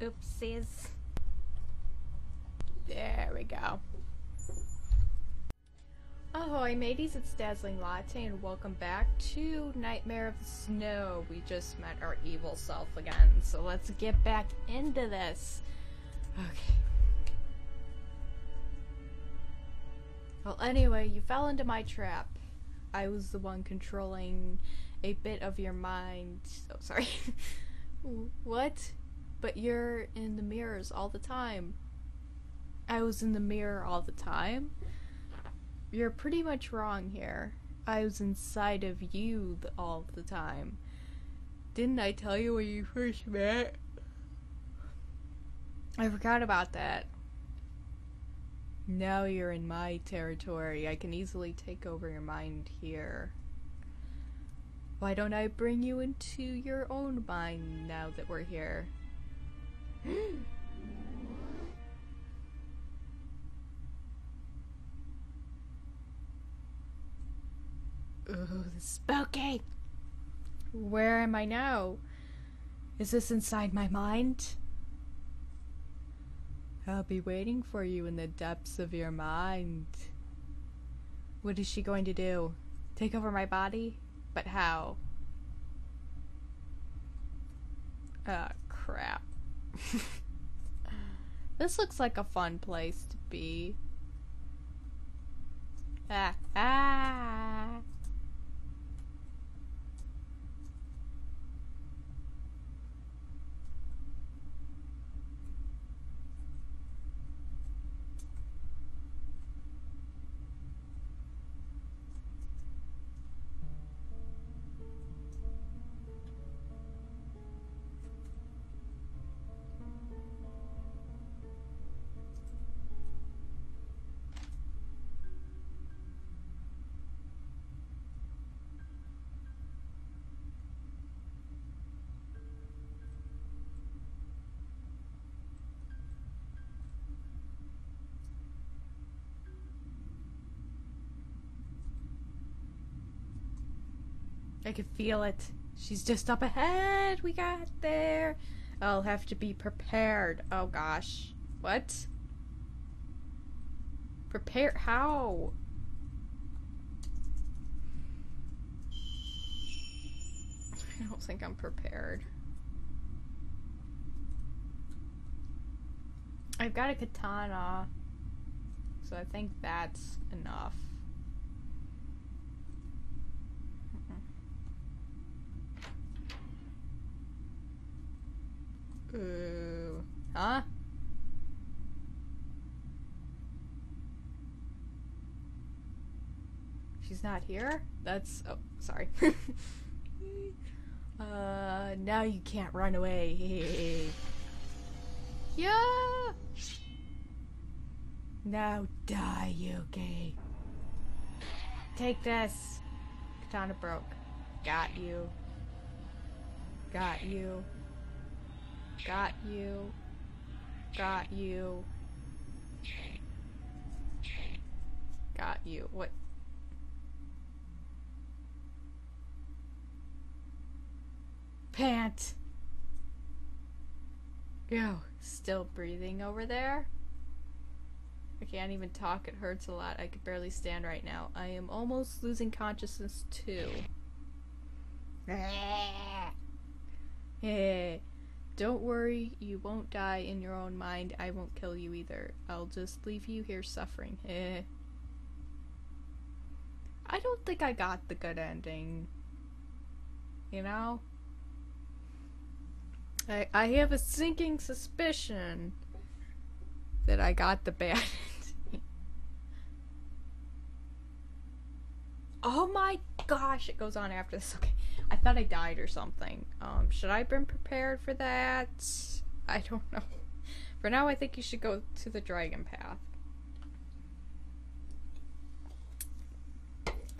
Oopsies. There we go. Ahoy mateys, it's Dazzling Latte and welcome back to Nightmare of the Snow. We just met our evil self again, so let's get back into this. Okay. Well, anyway, you fell into my trap. I was the one controlling a bit of your mind. Oh, sorry. What? But you're in the mirrors all the time. I was in the mirror all the time? You're pretty much wrong here. I was inside of you all the time. Didn't I tell you when you first met? I forgot about that. Now you're in my territory. I can easily take over your mind here. Why don't I bring you into your own mind now that we're here? Ooh, spooky! Where am I now? Is this inside my mind? I'll be waiting for you in the depths of your mind. What is she going to do? Take over my body? But how? Ah, crap. This looks like a fun place to be. Ah, ah! I can feel it. She's just up ahead. We got there. I'll have to be prepared. Oh gosh. What? Prepare? How? I don't think I'm prepared. I've got a katana, so I think that's enough. Ooh. Huh? She's not here? That's... oh, sorry. Now you can't run away. Yeah! Now die, Yuki. Take this. Katana broke. Got you. Got you. Got you. Got you. Got you. What? Pant! Yo, still breathing over there? I can't even talk, it hurts a lot. I could barely stand right now. I am almost losing consciousness too. Hey. Don't worry, you won't die in your own mind. I won't kill you either. I'll just leave you here suffering. Eh. I don't think I got the good ending. You know? I have a sinking suspicion that I got the bad ending. Oh my gosh, it goes on after this. Okay. I thought I died or something. Should I have been prepared for that? I don't know. For now, I think you should go to the Dragon Path.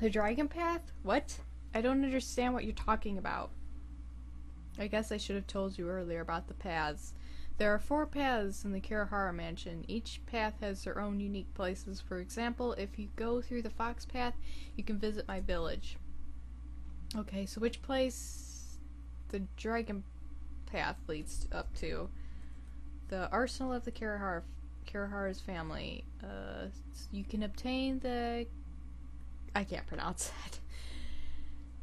The Dragon Path? What? I don't understand what you're talking about. I guess I should have told you earlier about the paths. There are 4 paths in the Kirihara mansion. Each path has their own unique places. For example, if you go through the Fox Path, you can visit my village. Okay, so which place the Dragon Path leads up to? The Arsenal of the Kirihara's family. You can obtain the... I can't pronounce it.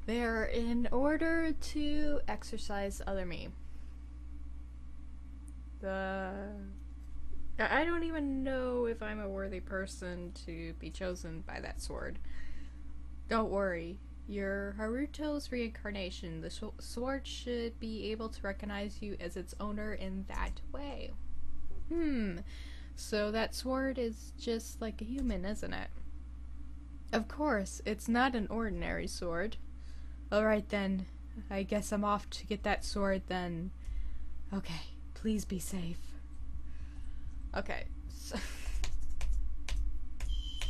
They're in order to exercise other me. I don't even know if I'm a worthy person to be chosen by that sword. Don't worry. You're Haruto's reincarnation. The sword should be able to recognize you as its owner in that way. So that sword is just like a human, isn't it? Of course, it's not an ordinary sword. Alright then, I guess I'm off to get that sword then. Okay, please be safe. Okay, so...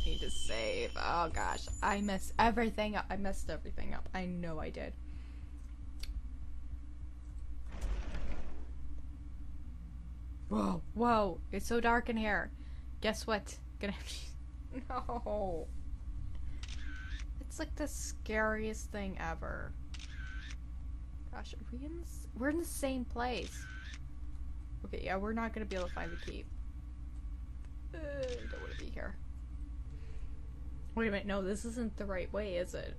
need to save. Oh gosh, I messed everything up. I messed everything up. I know I did. Whoa, whoa, it's so dark in here. Guess what? Gonna have to... No. It's like the scariest thing ever. Gosh, are we in this... We're in the same place. Okay, yeah, we're not gonna be able to find the key. Don't wanna be here. Wait a minute, no, this isn't the right way, is it?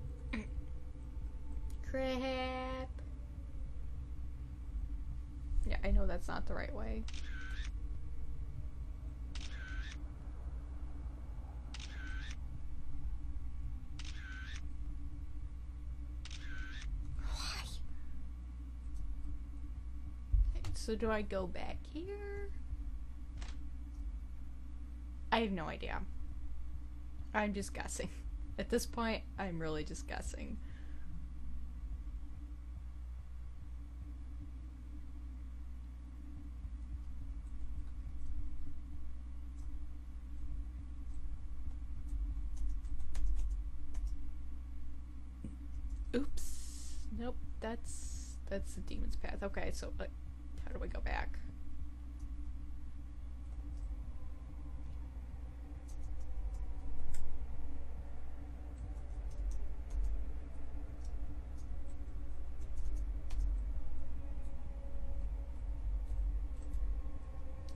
Crap. Yeah, I know that's not the right way. Why? Okay, so do I go back here? I have no idea. I'm just guessing. At this point, I'm really just guessing. Oops. Nope. That's the demon's path. Okay, so how do we go back?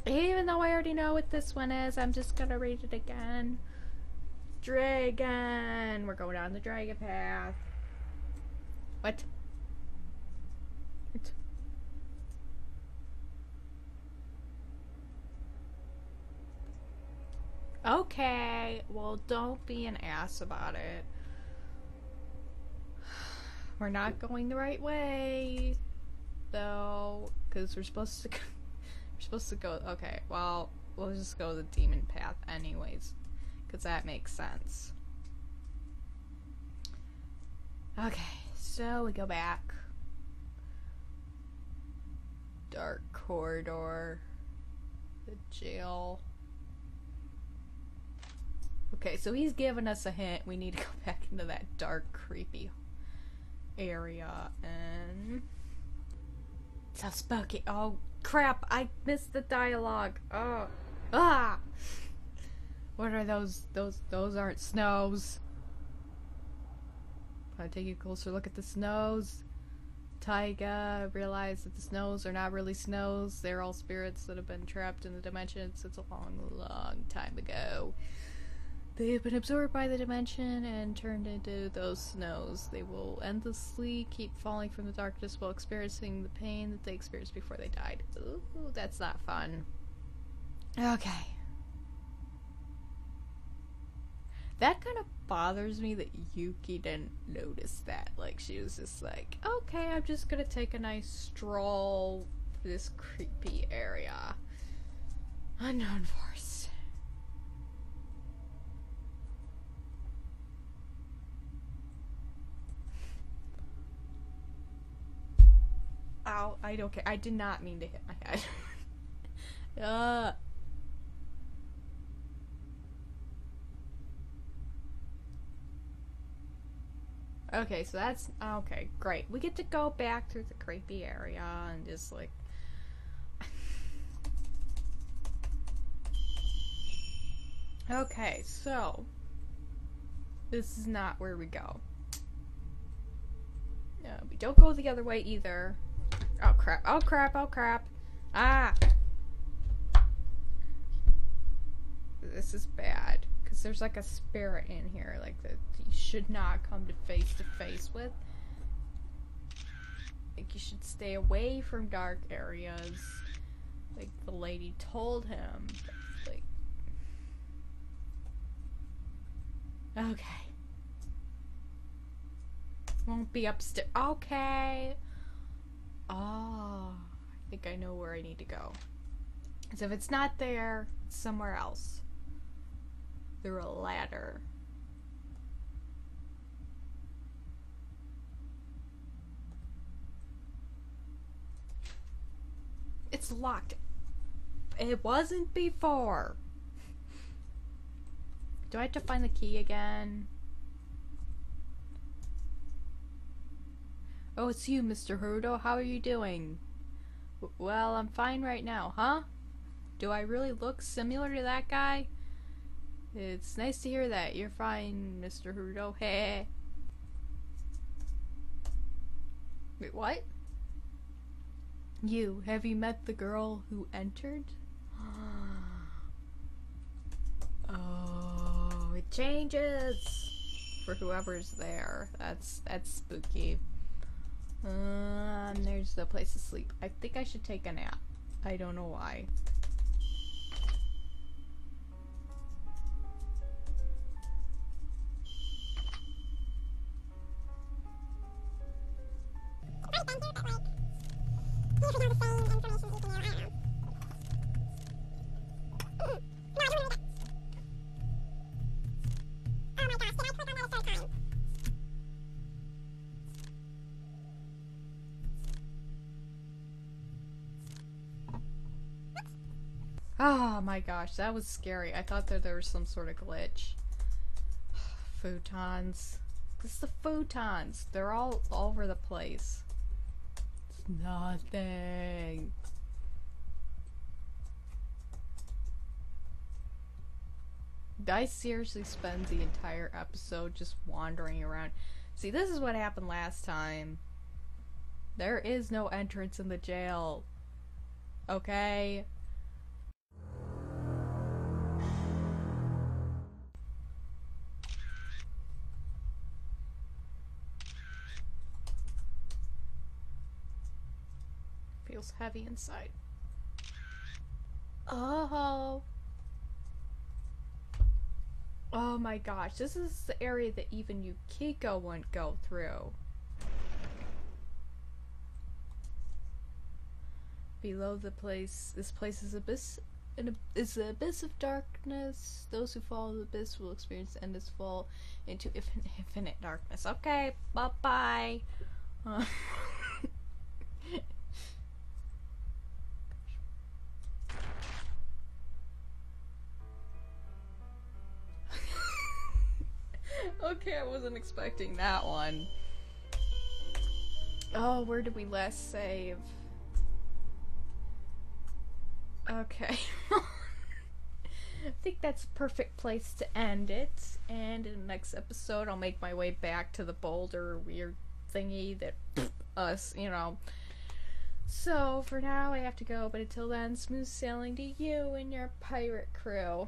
Even though I already know what this one is, I'm just gonna read it again. Dragon! We're going down the Dragon Path. What? What? Okay, well don't be an ass about it. We're not going the right way, though, because we're supposed to go... okay, well, we'll just go the demon path anyways, because that makes sense. Okay, so we go back. Dark corridor. The jail. Okay, so he's giving us a hint. We need to go back into that dark, creepy area, and... so spooky. Oh, crap, I missed the dialogue. Oh. Ah! What are those? Those aren't snows. I'll take a closer look at the snows. Taiga realized that the snows are not really snows. They're all spirits that have been trapped in the dimension since a long time ago. They've been absorbed by the dimension and turned into those snows. They will endlessly keep falling from the darkness while experiencing the pain that they experienced before they died. Ooh, that's not fun. Okay. That kind of bothers me that Yuki didn't notice that. Like, she was just like, okay, I'm just gonna take a nice stroll for this creepy area. Unknown force. Ow, I don't care. I did not mean to hit my head. Okay, so that's... okay, great. We get to go back through the creepy area and just, like... okay, so... this is not where we go. No, we don't go the other way either. Oh crap, oh crap, oh crap. Ah! this is bad. Because there's like a spirit in here, like that you should not come to face with. Like you should stay away from dark areas. Like the lady told him. Like, okay. Won't be upstairs. Okay. Oh, I think I know where I need to go. So if it's not there, it's somewhere else. Through a ladder. It's locked. It wasn't before. Do I have to find the key again? Oh, it's you, Mr. Haruto. How are you doing? Well, I'm fine right now, huh? Do I really look similar to that guy? It's nice to hear that. You're fine, Mr. Haruto. Hey. Wait, what? You, have you met the girl who entered? Oh, it changes for whoever's there. That's spooky. There's no place to sleep. I think I should take a nap. I don't know why. Oh my gosh, that was scary. I thought that there was some sort of glitch. Futons. It's the futons. They're all over the place. It's nothing. I seriously spend the entire episode just wandering around. See, this is what happened last time. There is no entrance in the jail. Okay? Feels heavy inside. Oh. Oh my gosh, this is the area that even Yukiko wouldn't go through. Below the place, this place is abyss, is the abyss of darkness. Those who follow the abyss will experience the endless fall into infinite darkness. Okay, bye-bye. Okay, I wasn't expecting that one. Oh, where did we last save? Okay. I think that's a perfect place to end it. And in the next episode, I'll make my way back to the boulder weird thingy that us, you know. So, for now, I have to go. But until then, smooth sailing to you and your pirate crew.